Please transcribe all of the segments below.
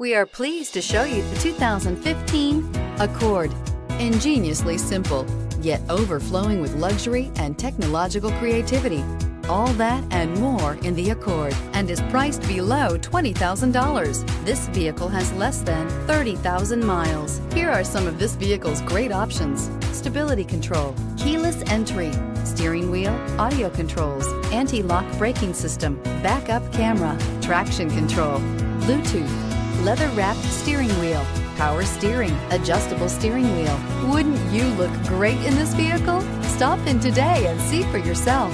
We are pleased to show you the 2015 Accord. Ingeniously simple, yet overflowing with luxury and technological creativity. All that and more in the Accord, and is priced below $20,000. This vehicle has less than 30,000 miles. Here are some of this vehicle's great options: stability control, keyless entry, steering wheel audio controls, anti-lock braking system, backup camera, traction control, Bluetooth, leather-wrapped steering wheel, power steering, adjustable steering wheel. Wouldn't you look great in this vehicle? Stop in today and see for yourself.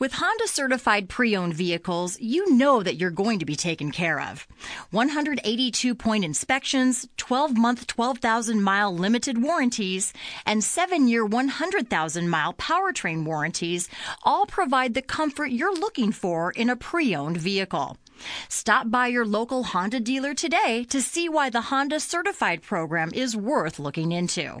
With Honda certified pre-owned vehicles, you know that you're going to be taken care of. 182-point inspections, 12-month, 12,000-mile limited warranties, and 7-year, 100,000-mile powertrain warranties all provide the comfort you're looking for in a pre-owned vehicle. Stop by your local Honda dealer today to see why the Honda certified program is worth looking into.